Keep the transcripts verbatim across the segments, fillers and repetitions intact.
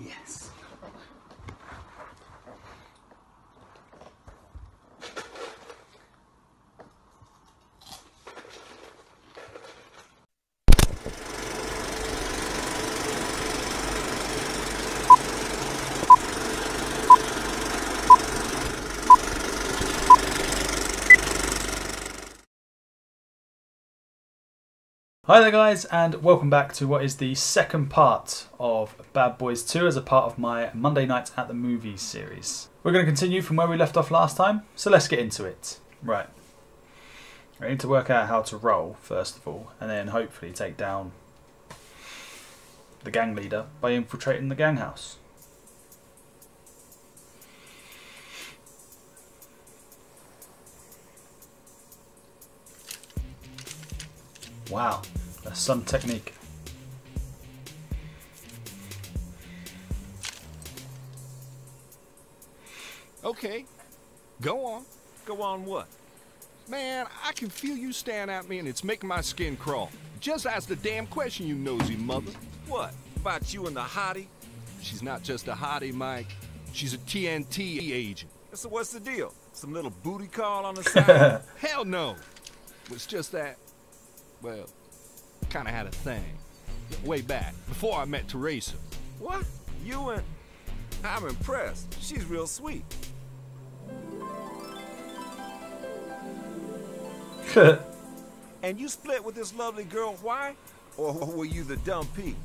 Yes. Hi there guys, and welcome back to what is the second part of Bad Boys two as a part of my Monday Night at the Movies series. We're going to continue from where we left off last time, so let's get into it. Right. I need to work out how to roll, first of all, and then hopefully take down the gang leader by infiltrating the gang house. Wow. That's some technique. Okay, go on. Go on what? Man, I can feel you staring at me and it's making my skin crawl. Just ask the damn question, you nosy mother. What? About you and the hottie? She's not just a hottie, Mike. She's a T N T agent. So what's the deal? Some little booty call on the side? Hell no. It's just that, well... kind of had a thing way back before I met Teresa. What? You and... I'm impressed. She's real sweet. And you split with this lovely girl, why? Or were you the dumb pea?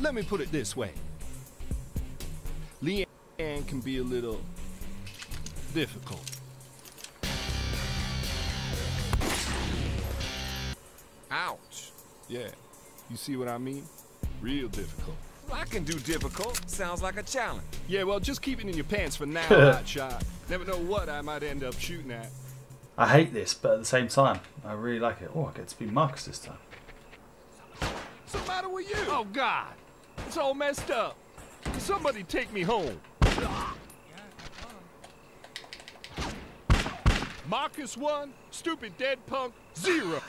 Let me put it this way. Leanne can be a little difficult. Ouch. Yeah, you see what I mean? Real difficult. Well, I can do difficult. Sounds like a challenge. Yeah, well, just keep it in your pants for now, hot shot. Never know what I might end up shooting at. I hate this, but at the same time, I really like it. Oh, I get to be Marcus this time. What's the matter with you? Oh, God. It's all messed up. Can somebody take me home? Marcus one, stupid dead punk zero.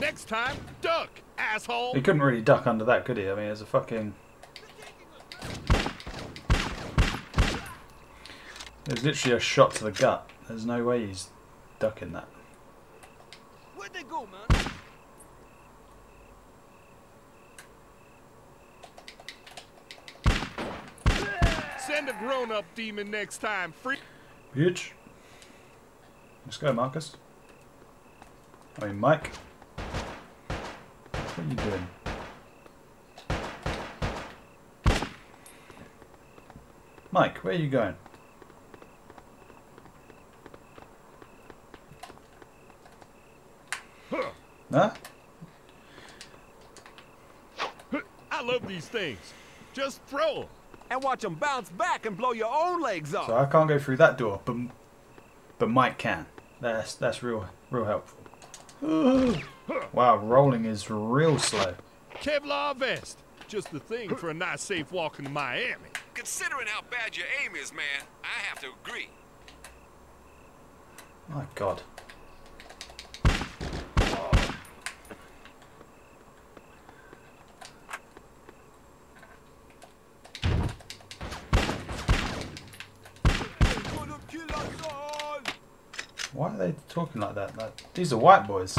Next time, duck, asshole! He couldn't really duck under that, could he? I mean, there's a fucking... there's literally a shot to the gut. There's no way he's ducking that. Where'd they go, man? Send a grown-up demon next time, freak! Bitch. Let's go, Marcus. I mean, Mike. What are you doing? Mike, where are you going? Huh? Huh? I love these things. Just throw them and watch them bounce back and blow your own legs off. So I can't go through that door, but but Mike can. That's that's real real helpful. Ooh. Wow, rolling is real slow. Kevlar vest. Just the thing for a nice safe walk into Miami. Considering how bad your aim is, man, I have to agree. My God. Oh. Why are they talking like that? Like, these are white boys.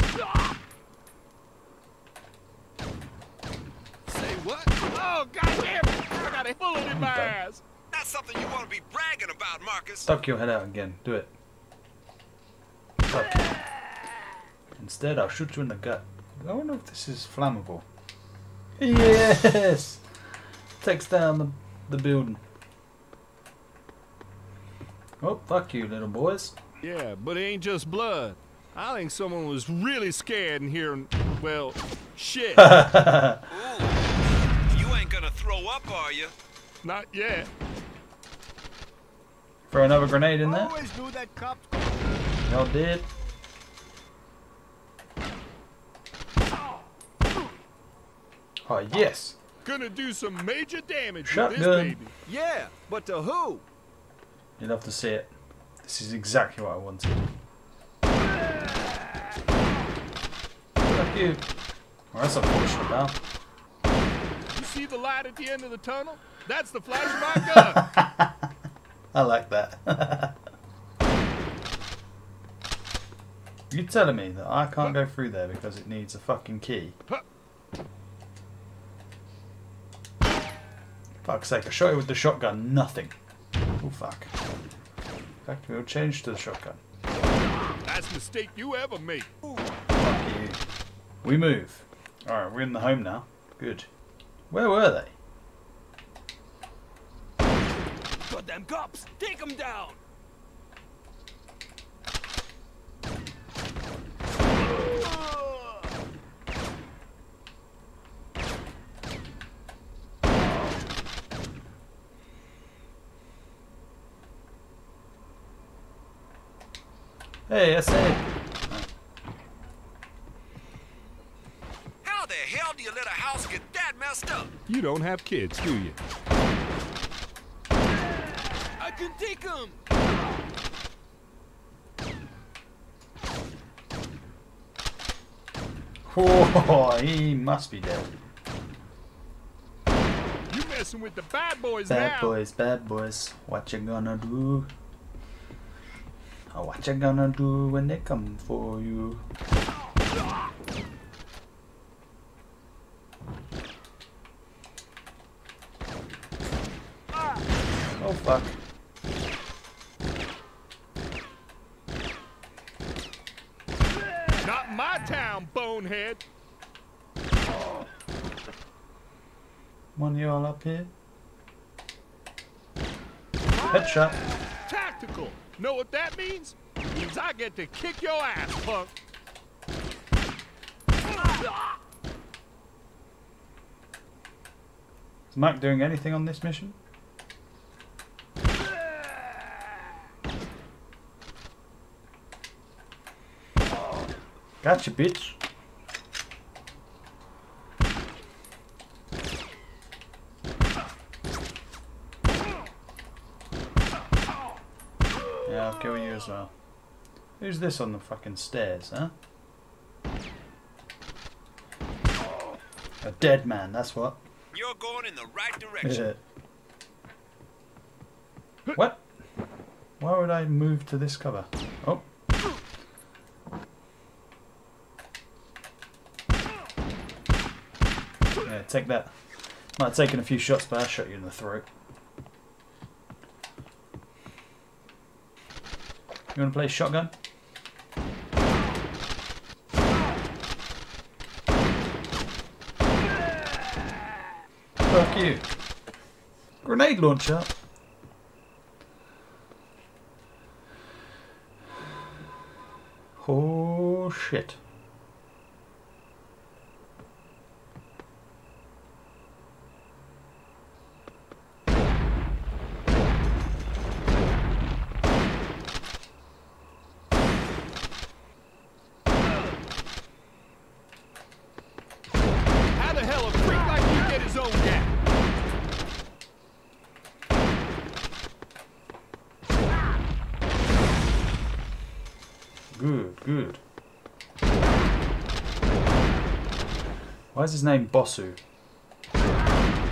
In my ass. That's something you want to be bragging about, Marcus. Stuck your head out again. Do it. Stuck. Instead, I'll shoot you in the gut. I wonder if this is flammable. Yes! Takes down the, the building. Oh, fuck you, little boys. Yeah, but it ain't just blood. I think someone was really scared in here and, well, shit. Ooh. Gonna throw up, are you? Not yet. Throw another grenade in there. Always do that, cop. Y'all did. Oh yes. Gonna do some major damage with this baby. Yeah, but to who? You'd love to see it. This is exactly what I wanted. Fuck you. Well, that's unfortunate now. see the light at the end of the tunnel? That's the flash of my gun. I like that. You're telling me that I can't go through there because it needs a fucking key? Fuck's sake, I shot it with the shotgun, nothing. Oh fuck. In fact, we'll change to the shotgun. That's the mistake you ever make. Ooh. Fuck you. We move. Alright, we're in the home now. Good. Where were they? Goddamn cops! Take them down! Hey, I said. How the hell do you let a house get that messed up? You don't have kids, do you? I can take them. Oh, he must be dead. You messing with the bad boys now. Bad boys, bad boys. What you gonna do? What you gonna do when they come for you? Oh fuck. Not my town, bonehead. Money all up here. Headshot. Tactical. Know what that means? Means I get to kick your ass, punk. Is Mike doing anything on this mission? Gotcha, bitch. Yeah, I'll kill you as well. Who's this on the fucking stairs, huh? A dead man, that's what. You're going in the right direction. Yeah. What? Why would I move to this cover? Oh. Yeah, take that. Might have taken a few shots, but I shot you in the throat. You want to play shotgun? Fuck you. Grenade launcher. Oh shit. Good, good. Why is his name Bossu?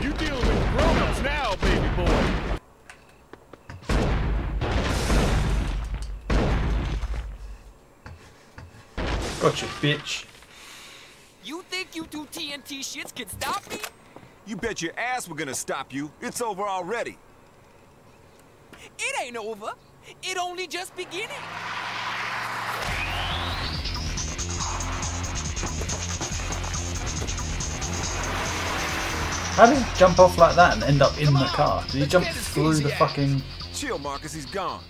You deal with grown-ups now, baby boy. Gotcha, bitch. You think you two T N T shits can stop me? You bet your ass we're gonna stop you. It's over already. It ain't over. It only just beginning. How did he jump off like that and end up in the car? Did he jump through the fucking... Chill, Marcus, he's gone.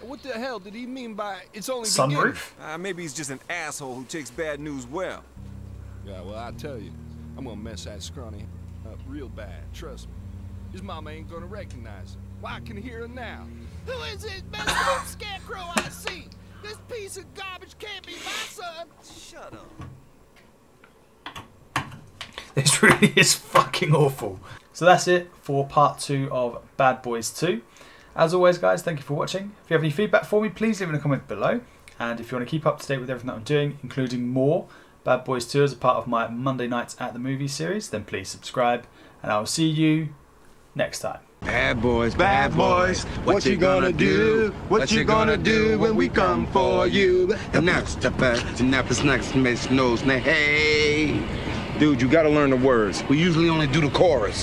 What the hell did he mean by it's only sunroof? Uh, maybe he's just an asshole who takes bad news well. Yeah, well, I tell you, I'm gonna mess that scrawny up real bad, trust me. His mama ain't gonna recognize him. Well, I can hear her now. Who is this messed up scarecrow I see? This piece of garbage can't be my son. Shut up. This really is fucking awful. So that's it for part two of Bad Boys two. As always, guys, thank you for watching. If you have any feedback for me, please leave it in a comment below. And if you want to keep up to date with everything that I'm doing, including more Bad Boys two is a part of my Monday Nights at the Movies series, then please subscribe, and I will see you next time. Bad boys, bad boys, what you gonna do? What you gonna do when we come for you? And that's the best, and that's next, miss knows. Hey, dude, you gotta learn the words. We usually only do the chorus.